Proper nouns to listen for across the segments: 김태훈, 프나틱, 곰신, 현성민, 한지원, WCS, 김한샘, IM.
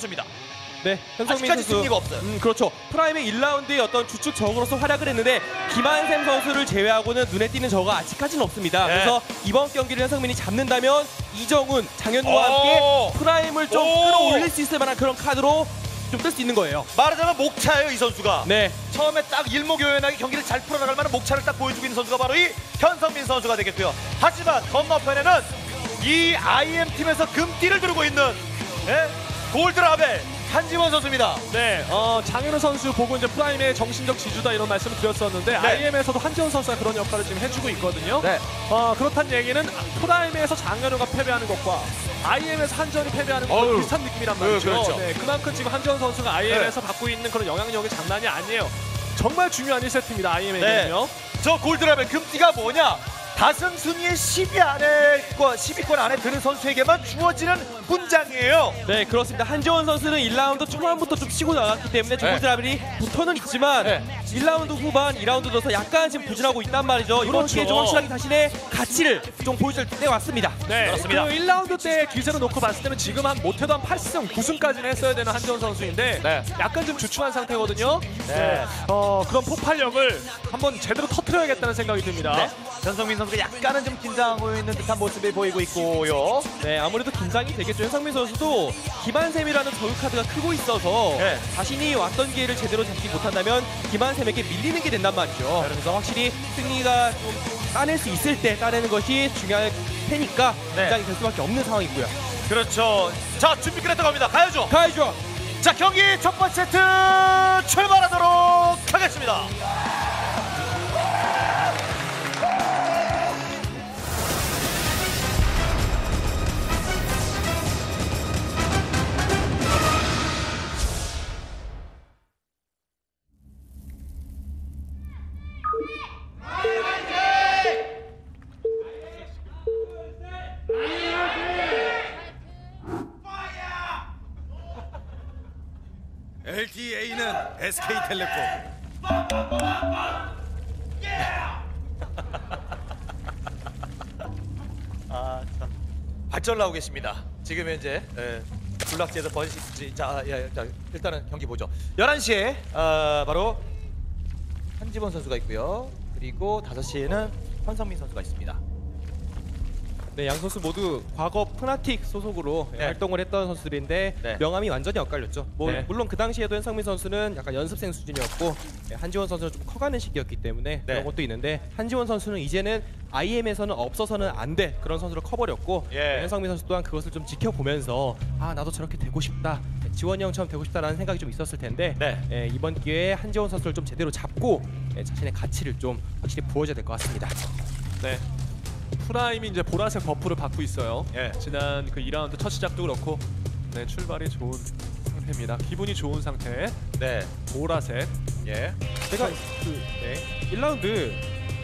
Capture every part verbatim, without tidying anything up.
선수입니다. 네, 현성민 선수. 아직까지 승리가 없어요. 음, 그렇죠. 프라임의 일 라운드의 어떤 주축 적으로서 활약을 했는데 김한샘 선수를 제외하고는 눈에 띄는 저가 아직까지는 없습니다. 네. 그래서 이번 경기를 현성민이 잡는다면 이정훈, 장현우와 함께 프라임을 좀 끌어올릴 수 있을 만한 그런 카드로 좀 뜰 수 있는 거예요. 말하자면 목차예요, 이 선수가. 네. 처음에 딱 일목요연하게 경기를 잘 풀어나갈 만한 목차를 딱 보여주고 있는 선수가 바로 이 현성민 선수가 되겠고요. 하지만 건너편에는 이 아이엠 팀에서 금띠를 두르고 있는 네? 골드라벨 한지원 선수입니다. 네, 어, 장현우 선수 보고 이제 프라임의 정신적 지주다 이런 말씀을 드렸었는데 네. 아이엠에서도 한지원 선수가 그런 역할을 지금 해주고 있거든요. 네. 어, 그렇다는 얘기는 프라임에서 장현우가 패배하는 것과 아이엠에서 한지원이 패배하는 것과 비슷한 느낌이란 말이죠. 네, 그렇죠. 네, 그만큼 지금 한지원 선수가 아이엠에서 네. 갖고 있는 그런 영향력이 장난이 아니에요. 정말 중요한 일 세트입니다, 아이엠에는요. 네. 저 골드라벨 금띠가 뭐냐? 다승 순위의 십 위 안에, 십 위권 안에 드는 선수에게만 주어지는 훈장이에요. 네, 그렇습니다. 한지원 선수는 일 라운드 초반부터 좀 치고 나갔기 때문에 골드라벨이 네. 붙어는 있지만 네. 일 라운드 후반, 이 라운드 들어서 약간 지금 부진하고 있단 말이죠. 이번 기회에 좀 확실하게 자신의 가치를 좀 보여줄 때 왔습니다. 네, 그렇습니다. 그 일 라운드 때 기세를 놓고 봤을 때는 지금 한 못해도 한 팔 승, 구 승까지는 했어야 되는 한지원 선수인데 네. 약간 좀 주춤한 상태거든요. 네. 네. 어, 그런 폭발력을 한번 제대로 터뜨려야겠다는 생각이 듭니다. 네. 현성민 선수 약간은 좀 긴장하고 있는 듯한 모습이 보이고 있고요. 네, 아무래도 긴장이 되겠죠. 현성민 선수도 김한샘이라는 저울 카드가 크고 있어서 네. 자신이 왔던 기회를 제대로 잡지 못한다면 김한샘에게 밀리는 게 된단 말이죠. 그래서 확실히 승리가 좀 따낼 수 있을 때 따내는 것이 중요할 테니까 긴장이 네. 될 수밖에 없는 상황이고요. 그렇죠. 자, 준비 끝났다고 합니다. 가야죠. 가야죠. 자, 경기 첫 번째 세트 출발하도록 하겠습니다. 엘티에이는 에스케이텔레콤. 아, 참. 발전 나오고 계십니다. 지금 현재 군락지에서 번식지. 자, 예, 자, 일단은 경기 보죠. 열한 시에 어, 바로 한지원 선수가 있고요. 그리고 다섯 시에는 현성민 선수가 있습니다. 네, 양 선수 모두 과거 프나틱 소속으로 네. 활동을 했던 선수들인데 네. 명함이 완전히 엇갈렸죠. 뭐, 네. 물론 그 당시에도 현성민 선수는 약간 연습생 수준이었고 네, 한지원 선수는 좀 커가는 시기였기 때문에 네. 그런 것도 있는데 한지원 선수는 이제는 아이엠에서는 없어서는 안 돼 그런 선수로 커버렸고 예. 네, 현성민 선수 또한 그것을 좀 지켜보면서 아, 나도 저렇게 되고 싶다, 지원이 형처럼 되고 싶다라는 생각이 좀 있었을 텐데 네. 네, 이번 기회에 한지원 선수를 좀 제대로 잡고 네, 자신의 가치를 좀 확실히 부어줘야 될 것 같습니다. 네. 프라임이 이제 보라색 버프를 받고 있어요. 예. 지난 그 이 라운드 첫 시작도 그렇고 네, 출발이 좋은 상태입니다. 기분이 좋은 상태. 네. 보라색. 예. 제가 그 네. 일 라운드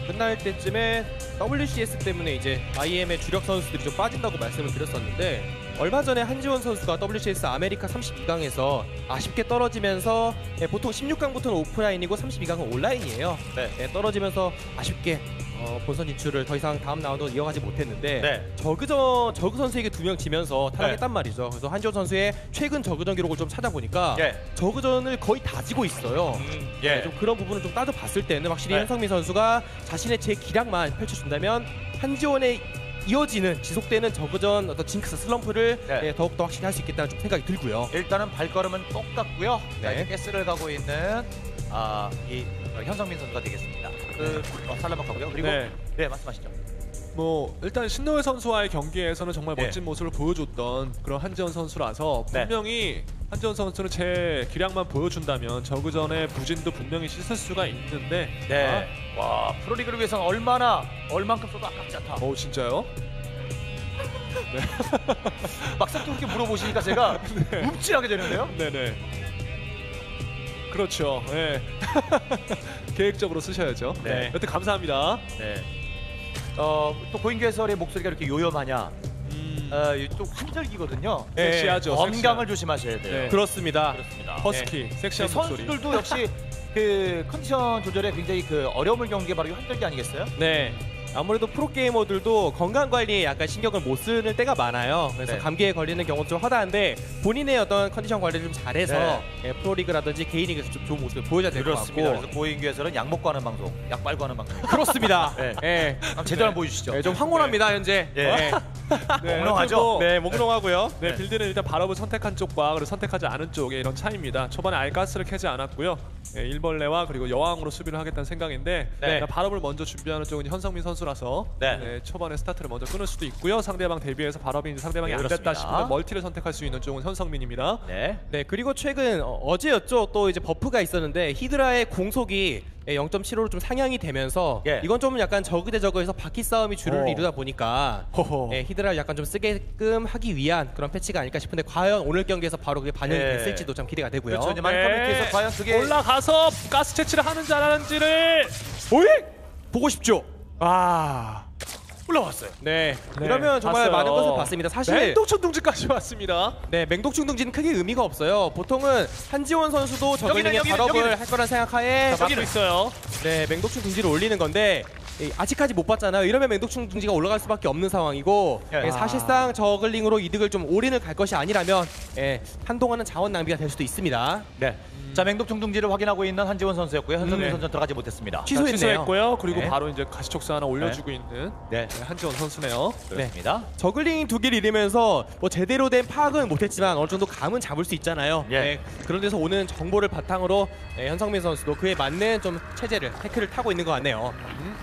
끝날 때쯤에 더블유씨에스 때문에 이제 아이엠의 주력 선수들이 좀 빠진다고 말씀을 드렸었는데 얼마 전에 한지원 선수가 더블유씨에스 아메리카 삼십이 강에서 아쉽게 떨어지면서 예, 보통 십육 강부터는 오프라인이고 삼십이 강은 온라인이에요. 네. 예, 떨어지면서 아쉽게 어, 본선 진출을 더 이상 다음 라운드로 이어가지 못했는데 네. 저그저, 저그 선수에게 두 명 지면서 탈락했단 네. 말이죠. 그래서 한지원 선수의 최근 저그전 기록을 좀 찾아보니까 예. 저그전을 거의 다 지고 있어요. 음, 예. 네, 좀 그런 부분을 좀 따져봤을 때는 확실히 네. 현성민 선수가 자신의 제 기량만 펼쳐준다면 한지원의 이어지는 지속되는 저그전 어떤 징크스 슬럼프를 네. 예, 더욱더 확실히 할 수 있겠다는 좀 생각이 들고요. 일단은 발걸음은 똑같고요. 네. 가스를 가고 있는 아, 이 현성민 선수가 되겠습니다. 그 살라박하고요. 그리고 네. 네, 말씀하시죠. 뭐 일단 신노회 선수와의 경기에서는 정말 멋진 네. 모습을 보여줬던 그런 한지원 선수라서 분명히 네. 한지원 선수는 제 기량만 보여준다면 저그전의 부진도 분명히 씻을 수가 있는데 네. 아, 와, 프로리그를 위해서는 얼마나 얼만큼 써도 아깝지 않다. 어, 진짜요? 네. 막상 또 그렇게 물어보시니까 제가 네. 움찔하게 되는데요? 네네. 그렇죠. 네. 계획적으로 쓰셔야죠. 네. 여튼 감사합니다. 네. 어, 또 고인규 해설의 목소리가 이렇게 요염하냐? 음... 어, 좀 환절기거든요. 네. 섹시하죠. 건강을 섹시한. 조심하셔야 돼요. 네. 그렇습니다. 그렇습니다. 허스키, 네. 섹시한 네, 목소리. 선수들도 역시 그 컨디션 조절에 굉장히 그 어려움을 겪는 게 바로 이 환절기 아니겠어요? 네. 아무래도 프로게이머들도 건강관리에 약간 신경을 못 쓰는 때가 많아요. 그래서 네. 감기에 걸리는 경우도 좀 허다한데 본인의 어떤 컨디션 관리를 좀 잘해서 네. 예, 프로리그라든지 개인리그에서 좀 좋은 모습을 보여줘야 될 것 같고. 그래서 고인규에서는 약 먹고 하는 방송, 약 빨고 하는 방송. 그렇습니다. 네. 네. 한번 제대로 한번 보여주시죠. 네, 좀 황홀합니다, 네. 현재. 네. 네. 네, 몽롱하죠? 네, 몽롱하고요. 네, 네, 빌드는 일단 발업을 선택한 쪽과 그리고 선택하지 않은 쪽의 이런 차이입니다. 초반에 아예 가스를 캐지 않았고요. 네, 일벌레와 그리고 여왕으로 수비를 하겠다는 생각인데 네. 발업을 먼저 준비하는 쪽은 현성민 선수라서 네. 네, 초반에 스타트를 먼저 끊을 수도 있고요. 상대방 대비해서 발업이 상대방이 네, 안 됐다 싶으면 멀티를 선택할 수 있는 쪽은 현성민입니다. 네, 네 그리고 최근 어, 어제였죠. 또 이제 버프가 있었는데 히드라의 공속이 영 점 칠오로 좀 상향이 되면서 예. 이건 좀 약간 저그 대 저그에서 바퀴 싸움이 주를 오. 이루다 보니까 예, 히드라를 약간 좀 쓰게끔 하기 위한 그런 패치가 아닐까 싶은데 과연 오늘 경기에서 바로 그게 반영이 예. 됐을지도 참 기대가 되고요. 그렇죠. 많은 커뮤니티에서 과연 그게 올라가서 가스 채취를 하는지 안 하는지를 오이? 보고 싶죠. 아 올라왔어요. 네. 네. 이러면 정말 봤어요. 많은 것을 봤습니다. 사실 맹독충 둥지까지 왔습니다. 네, 맹독충 둥지는 크게 의미가 없어요. 보통은 한지원 선수도 저글링의 발업을 할 거란 생각하에 저기로 있어요. 네, 맹독충 둥지를 올리는 건데 아직까지 못 봤잖아요. 이러면 맹독충 둥지가 올라갈 수밖에 없는 상황이고 예. 사실상 저글링으로 이득을 좀 올인을 갈 것이 아니라면 예, 한동안은 자원 낭비가 될 수도 있습니다. 네. 자, 맹독충 둥지를 확인하고 있는 한지원 선수였고요. 현성민 음, 선수는 들어가지 못했습니다. 취소했고요. 그리고 네. 바로 이제 가시촉수 하나 올려주고 네. 있는 네. 한지원 선수네요. 그렇습니다. 네. 저글링 두 개를 이르면서 뭐 제대로 된 파악은 못했지만 어느 정도 감은 잡을 수 있잖아요. 예. 네. 그런 데서 오는 정보를 바탕으로 네, 현성민 선수도 그에 맞는 좀 체제를, 태클을 타고 있는 것 같네요. 음.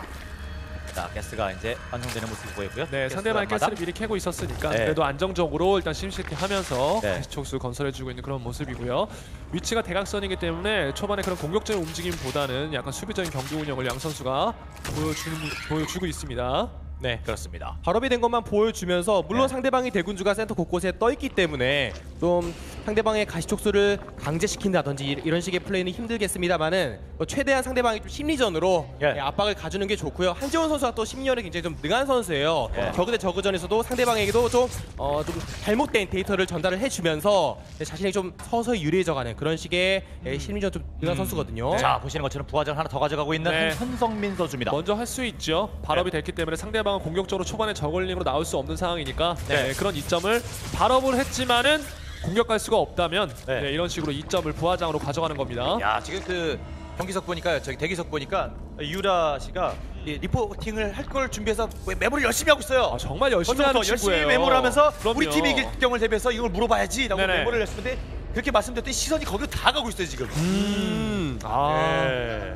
자, 가스가 이제 완성되는 모습을 보였고요. 네, 상대방의 가스를 미리 캐고 있었으니까 네. 그래도 안정적으로 일단 심시티 하면서 네. 가시촉수 건설해주고 있는 그런 모습이고요. 위치가 대각선이기 때문에 초반에 그런 공격적인 움직임보다는 약간 수비적인 경기 운영을 양 선수가 보여주는, 보여주고 있습니다. 네, 그렇습니다. 발업이 된 것만 보여주면서 물론 네. 상대방이 대군주가 센터 곳곳에 떠있기 때문에 좀 상대방의 가시촉수를 강제시킨다든지 이런 식의 플레이는 힘들겠습니다만은 최대한 상대방이 좀 심리전으로 예. 압박을 가주는 게 좋고요. 한지원 선수가 또 심리전에 굉장히 좀 능한 선수예요. 예. 저그 대 저그전에서도 상대방에게도 좀, 어, 좀 잘못된 데이터를 전달을 해주면서 자신이 좀 서서히 유리해져가는 그런 식의 음. 심리전 좀 능한 음. 선수거든요. 네. 자, 보시는 것처럼 부하전 하나 더 가져가고 있는 네. 현성민 선수입니다. 먼저 할 수 있죠. 발업이 네. 됐기 때문에 상대방은 공격적으로 초반에 저글링으로 나올 수 없는 상황이니까 네. 네. 그런 이점을 발업을 했지만은 공격할 수가 없다면 네. 네, 이런 식으로 이 점을 부하장으로 가져가는 겁니다. 야, 지금 그 경기석 보니까 저기 대기석 보니까 유라 씨가 예, 리포팅을 할 걸 준비해서 메모를 열심히 하고 있어요. 아, 정말 열심히 하는 친구예요. 열심히 메모를 하면서 그럼요. 우리 팀이 이길 경우를 대비해서 이걸 물어봐야지 라고 네네. 메모를 했는데 그렇게 말씀드렸더니 시선이 거기로 다 가고 있어요 지금. 음, 아. 네.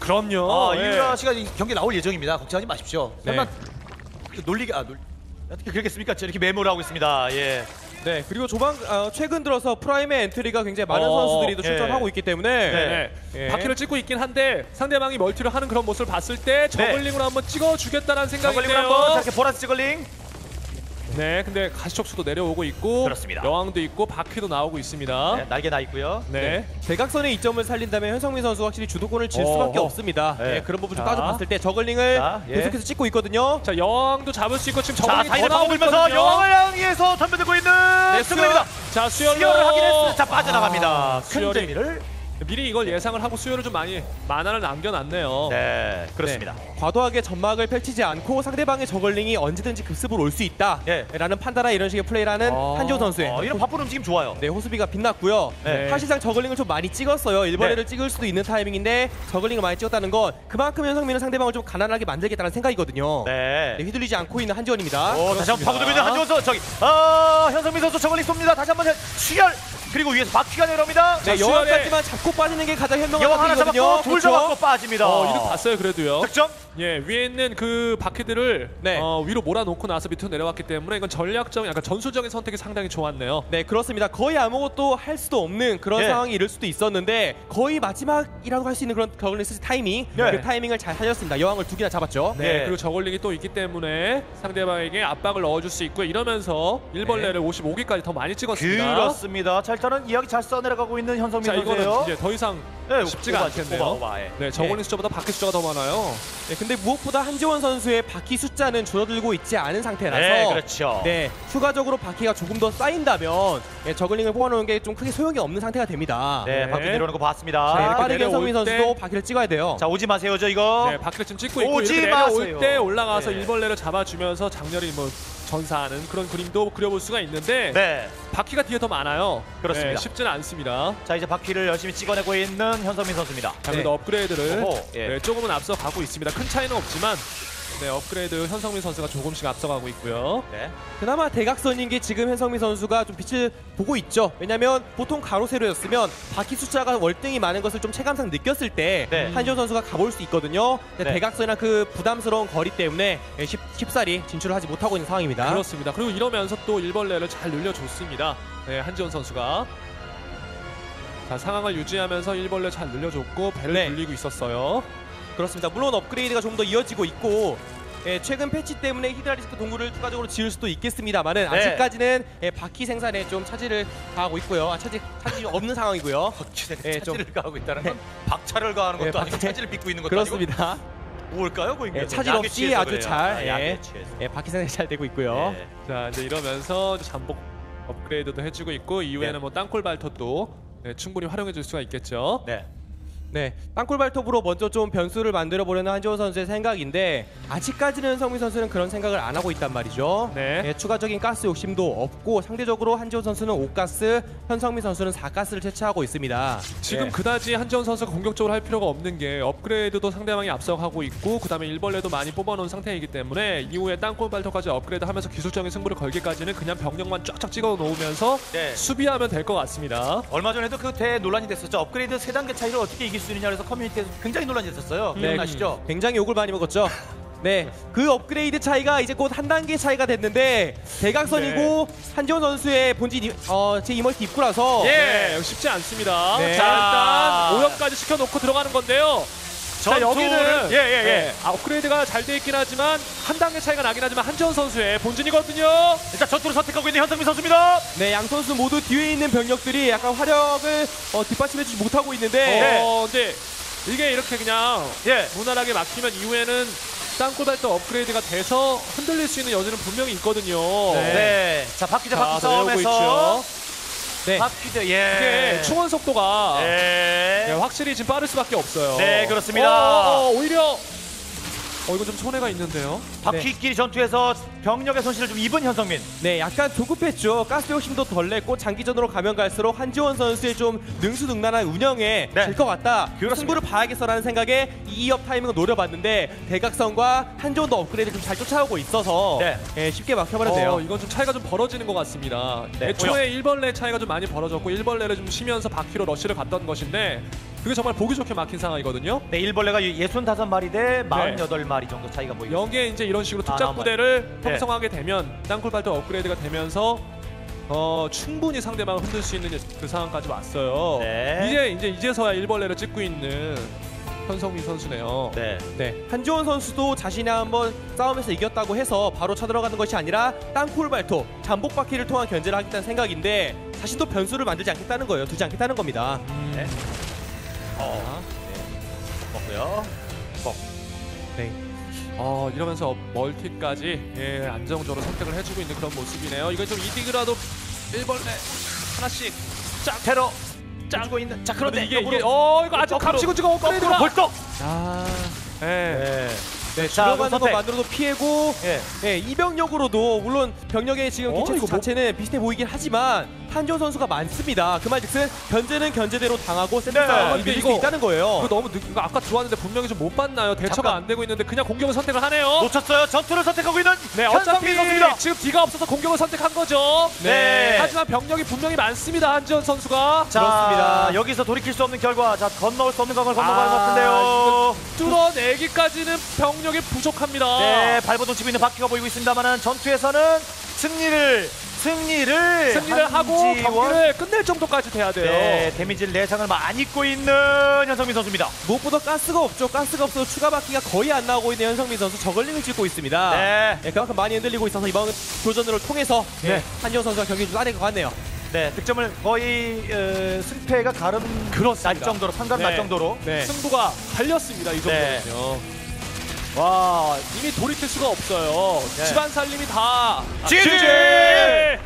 그럼요. 아, 네. 유라 씨가 경기 나올 예정입니다. 걱정하지 마십시오. 네. 설마 놀리게 아 놀 어떻게 그렇겠습니까? 이렇게 메모를 하고 있습니다. 예. 네, 그리고 조방 어, 최근 들어서 프라임의 엔트리가 굉장히 많은 어, 선수들이 예. 출전하고 있기 때문에 네. 예. 바퀴를 찍고 있긴 한데 상대방이 멀티를 하는 그런 모습을 봤을 때 저글링으로 네. 한번 찍어주겠다는 생각이네요. 저글링으로 한번 이렇게 보라스 저글링. 네, 근데 가시촉수도 내려오고 있고 그렇습니다. 여왕도 있고 바퀴도 나오고 있습니다. 네, 날개 나 있고요. 네. 네. 대각선의 이점을 살린다면 현성민 선수 확실히 주도권을 질 수밖에 어, 없습니다. 네. 네, 그런 부분 좀 따져봤을 때 저글링을 자, 예. 계속해서 찍고 있거든요. 자, 여왕도 잡을 수 있고 지금 저글링이 더 나오면서 여왕을 향해서 덤벼들고 있는 네, 수열입니다. 자, 수열을 하긴 했습니다. 자, 빠져나갑니다. 아, 큰 재미를. 미리 이걸 예상을 하고 수요를 좀 많이 만화를 남겨놨네요. 네, 그렇습니다. 네, 과도하게 점막을 펼치지 않고 상대방의 저글링이 언제든지 급습으로 올 수 있다라는 네. 판단하에 이런 식의 플레이라는 어... 한지원 선수의 어, 이런 바쁜 움직임 좋아요. 네, 호수비가 빛났고요. 네. 사실상 저글링을 좀 많이 찍었어요. 일벌레를 네. 찍을 수도 있는 타이밍인데 저글링을 많이 찍었다는 건 그만큼 현성민은 상대방을 좀 가난하게 만들겠다는 생각이거든요. 네, 네 휘둘리지 않고 있는 한지원입니다. 오, 다시 한번 파고들고 있는 한지원 선수. 저기 아, 현성민 선수 저글링 쏩니다. 다시 한번 수열! 그리고 위에서 바퀴가 내려옵니다. 네, 여왕까지만 잡고 빠지는 게 가장 현명한 거거든요. 여왕 하나 잡았고 둘 잡았고 빠집니다. 어, 이득 봤어요 그래도요. 득점? 예, 위에 있는 그 바퀴들을 네. 어, 위로 몰아놓고 나서 밑으로 내려왔기 때문에 이건 전략적, 약간 전술적인 선택이 상당히 좋았네요. 네, 그렇습니다. 거의 아무것도 할 수도 없는 그런 예. 상황이 이를 수도 있었는데 거의 마지막이라고 할 수 있는 그런 저글링 스시 타이밍 예. 그 타이밍을 잘 살렸습니다. 여왕을 두 개나 잡았죠. 네, 네. 그리고 저글링이 또 있기 때문에 상대방에게 압박을 넣어줄 수 있고요. 이러면서 일벌레를 네. 오십오 기까지 더 많이 찍었습니다. 그렇습니다. 자, 일단은 이야기 잘 써내려가고 있는 현성민 선수예요. 자, 이거는 이제 더 이상 네, 쉽지가 오바, 않겠네요. 오바, 오바, 예. 네, 저글링 예. 숫자보다 바퀴 숫자가 더 많아요. 네, 근데 무엇보다 한지원 선수의 바퀴 숫자는 줄어들고 있지 않은 상태라서 네, 그렇죠. 네, 추가적으로 바퀴가 조금 더 쌓인다면 네, 저글링을 뽑아놓은 게 좀 크게 소용이 없는 상태가 됩니다. 네, 네. 바퀴 내려오는 거 봤습니다. 네, 빠르게 현성민 선수도 바퀴를 찍어야 돼요. 자, 오지 마세요, 저 이거. 네, 바퀴를 좀 찍고 있고 오지 마세요. 때 올라가서 네. 일벌레로 잡아주면서 장렬히 뭐 전사하는 그런 그림도 그려볼 수가 있는데 네. 바퀴가 뒤에 더 많아요. 그렇습니다. 네, 쉽지는 않습니다. 자, 이제 바퀴를 열심히 찍어내고 있는 현성민 선수입니다. 자, 그래도 네. 업그레이드를 어허, 예. 네, 조금은 앞서가고 있습니다. 큰 차이는 없지만 네, 업그레이드 현성민 선수가 조금씩 앞서가고 있고요. 네. 그나마 대각선인 게 지금 현성민 선수가 좀 빛을 보고 있죠. 왜냐면 보통 가로세로였으면 바퀴 숫자가 월등히 많은 것을 좀 체감상 느꼈을 때 네. 한지원 선수가 가볼 수 있거든요. 네. 대각선이나 그 부담스러운 거리 때문에 쉽, 쉽사리 진출을 하지 못하고 있는 상황입니다. 그렇습니다. 그리고 이러면서 또 일벌레를 잘 늘려줬습니다. 네, 한지원 선수가. 자, 상황을 유지하면서 일벌레 잘 늘려줬고 배를 네. 돌리고 있었어요. 그렇습니다. 물론 업그레이드가 좀 더 이어지고 있고 예, 최근 패치 때문에 히드라리스크 동굴을 추가적으로 지을 수도 있겠습니다만은 네. 아직까지는 예, 바퀴 생산에 좀 차질을 가하고 있고요. 아, 차질, 차질이 없는 상황이고요. 바퀴 생산에 예, 차질을 좀, 가하고 있다는 건 네. 박차를 가하는 것도 예, 아니고 차질을 빚고 있는 것도 그렇습니다. 아니고 뭘까요? 예, 차질 없이 아주 잘 아, 예, 예, 바퀴 생산이 잘 되고 있고요. 예. 자, 이제 이러면서 잠복 업그레이드도 해주고 있고 이후에는 네. 뭐 땅굴 발톱도 네, 충분히 활용해 줄 수가 있겠죠. 네. 네, 땅굴 발톱으로 먼저 좀 변수를 만들어 보려는 한지원 선수의 생각인데 아직까지는 성민 선수는 그런 생각을 안 하고 있단 말이죠. 네. 네, 추가적인 가스 욕심도 없고 상대적으로 한지원 선수는 오 가스, 현성민 선수는 사 가스를 채취하고 있습니다. 지금 네. 그다지 한지원 선수가 공격적으로 할 필요가 없는 게 업그레이드도 상대방이 앞서가고 있고 그다음에 일벌레도 많이 뽑아놓은 상태이기 때문에 이후에 땅굴 발톱까지 업그레이드하면서 기술적인 승부를 걸기까지는 그냥 병력만 쫙쫙 찍어 놓으면서 네. 수비하면 될 것 같습니다. 얼마 전에도 그 대 논란이 됐었죠. 업그레이드 세 단계 차이를 어떻게 이길 수 있느냐 해서 커뮤니티에서 굉장히 논란이 됐었어요. 네, 기억나시죠? 굉장히 욕을 많이 먹었죠. 네, 그 업그레이드 차이가 이제 곧 한 단계 차이가 됐는데 대각선이고 네. 한지원 선수의 본진 어, 제 이멀티 입구라서 예, 네. 쉽지 않습니다. 네. 자, 일단 오염까지 시켜놓고 들어가는 건데요. 자, 여기는 예, 예, 예. 아, 업그레이드가 잘 돼 있긴 하지만 한 단계 차이가 나긴 하지만 한지원 선수의 본진이거든요. 일단 전투를 선택하고 있는 현성민 선수입니다. 네, 양 선수 모두 뒤에 있는 병력들이 약간 화력을 어, 뒷받침해주지 못하고 있는데 어, 네. 근데 이게 이렇게 그냥 예. 무난하게 막히면 이후에는 땅굴발톱 업그레이드가 돼서 흔들릴 수 있는 여지는 분명히 있거든요. 네, 네. 자, 바퀴자 바퀴 싸움에서 네. 핫피드, 예. 이게 충원 속도가 예. 네, 확실히 지금 빠를 수밖에 없어요. 네, 그렇습니다. 오, 오히려 어, 이건 좀 손해가 있는데요. 바퀴끼리 네. 전투에서 병력의 손실을 좀 입은 현성민. 네, 약간 조급했죠. 가스 욕심도 덜 냈고 장기전으로 가면 갈수록 한지원 선수의 좀 능수능란한 운영에 네. 질 것 같다. 그렇습니다. 승부를 봐야겠어라는 생각에 이업 타이밍을 노려봤는데 대각선과 한지원도 업그레이드 좀 잘 쫓아오고 있어서 네. 네, 쉽게 막혀버렸네요. 어, 이건 좀 차이가 좀 벌어지는 것 같습니다. 네. 애초에 일벌레 차이가 좀 많이 벌어졌고 일벌레를 좀 쉬면서 바퀴로 러쉬를 갔던 것인데 그게 정말 보기 좋게 막힌 상황이거든요. 네, 일벌레가 육십오 마리 대 사십팔 마리 정도 차이가 보이고 여기에 이제 이런 식으로 투짝 부대를 네. 형성하게 되면 땅굴발톱 업그레이드가 되면서 어, 충분히 상대방을 흔들 수 있는 그 상황까지 왔어요. 네. 이제, 이제 이제서야 일벌레를 찍고 있는 현성민 선수네요. 네. 네. 한지원 선수도 자신이 한번 싸움에서 이겼다고 해서 바로 쳐들어가는 것이 아니라 땅굴발톱, 잠복바퀴를 통한 견제를 하겠다는 생각인데 자신도 변수를 만들지 않겠다는 거예요. 두지 않겠다는 겁니다. 음. 네. 어, 네. 먹고요. 먹. 네. 어, 이러면서 멀티까지 예, 안정적으로 선택을 해주고 있는 그런 모습이네요. 이건 좀 이득이라도 일벌레 하나씩 짱 테러 짱고 있는. 자, 그런데 이게 이게 어 이거 아주 감시고 지금 업그레이드라 벌떡. 자, 예. 네. 네. 네, 들어가는 것만으로도 피해고 예. 네, 이병력으로도 물론 병력의 지금 기체 수 자체는 뭐... 비슷해 보이긴 하지만 한지원 선수가 많습니다. 그 말즉슨 견제는 견제대로 당하고 센터 싸움을 이길 수 있다는 거예요. 그거 너무 늦... 아까 들어왔는데 분명히 좀 못 봤나요? 대처가 잠깐. 안 되고 있는데 그냥 공격을 선택을 하네요. 놓쳤어요. 전투를 선택하고 있는 네, 현성민 선수입니다. 지금 뒤가 없어서 공격을 선택한 거죠. 네. 네. 하지만 병력이 분명히 많습니다. 한지원 선수가. 자, 그렇습니다. 여기서 돌이킬 수 없는 결과. 자, 건너올 수 없는 강을 건너가는 것 아, 같은데요. 뚫어내기까지는 병 능력이 부족합니다. 네, 발버둥 치고 있는 바퀴가 보이고 있습니다만은 전투에서는 승리를 승리를 승리를 하고 경기를 끝낼 정도까지 돼야 돼요. 네, 데미지를 내상을 많이 입고 있는 현성민 선수입니다. 무엇보다 가스가 없죠. 가스가 없어서 추가 바퀴가 거의 안 나오고 있는 현성민 선수 저글링을 찍고 있습니다. 네, 네 그만큼 많이 흔들리고 있어서 이번 교전으로 통해서 네. 네, 한지원 선수가 경기를 좀 따낸 것 같네요. 네, 득점을 거의 에, 승패가 가름 날 정도로 상관 날 네. 정도로 네. 승부가 갈렸습니다. 이 정도는요. 네. 와, 이미 돌이킬 수가 없어요. 네. 집안 살림이 다 지지! 아,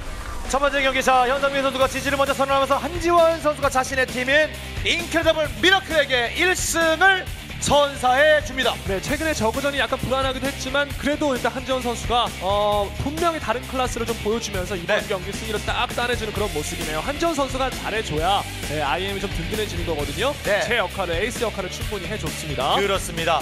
첫 번째 경기, 자, 현성민 선수가 지지를 먼저 선언하면서 한지원 선수가 자신의 팀인 인크레더블 미라클에게 일 승을 선사해 줍니다. 네, 최근에 저그전이 약간 불안하기도 했지만 그래도 일단 한지원 선수가 어, 분명히 다른 클래스를 좀 보여주면서 이번 네. 경기 승리를 딱 따내주는 그런 모습이네요. 한지원 선수가 잘해줘야 네, 아이엠이 좀 든든해지는 거거든요. 네. 제 역할을, 에이스 역할을 충분히 해줬습니다. 그렇습니다.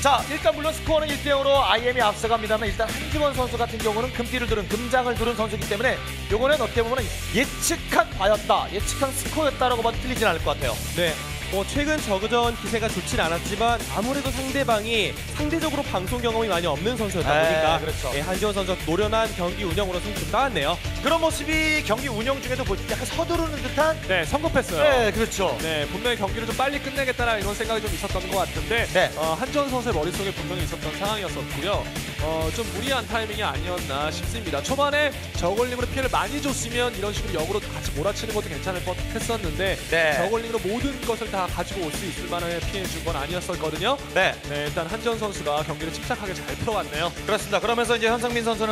자, 일단 물론 스코어는 일 대 오로 아이엠이 앞서갑니다만 일단 한지원 선수 같은 경우는 금띠를 두른, 금장을 두른 선수이기 때문에 요거는 어떻게 보면 예측한 바였다, 예측한 스코어였다라고 봐도 틀리진 않을 것 같아요. 네. 뭐 최근 저그전 기세가 좋진 않았지만 아무래도 상대방이 상대적으로 방송 경험이 많이 없는 선수였다 보니까 그렇죠. 예, 한지원 선수 노련한 경기 운영으로 승리 따왔네요. 그런 모습이 경기 운영 중에도 약간 서두르는 듯한 네, 성급했어요. 네, 그렇죠. 네, 분명히 경기를 좀 빨리 끝내겠다라는 이런 생각이 좀 있었던 것 같은데 네. 어, 한지원 선수의 머릿속에 분명히 있었던 상황이었었고요. 어, 좀 무리한 타이밍이 아니었나 싶습니다. 초반에 저글링으로 피해를 많이 줬으면 이런 식으로 역으로 같이 몰아치는 것도 괜찮을 것 했었는데 네. 저글링으로 모든 것을 다 가지고 올 수 있을 만한 피해 준 건 아니었었거든요. 네. 네, 일단 한지원 선수가 경기를 침착하게 잘 풀어왔네요. 그렇습니다. 그러면서 이제 현성민 선수는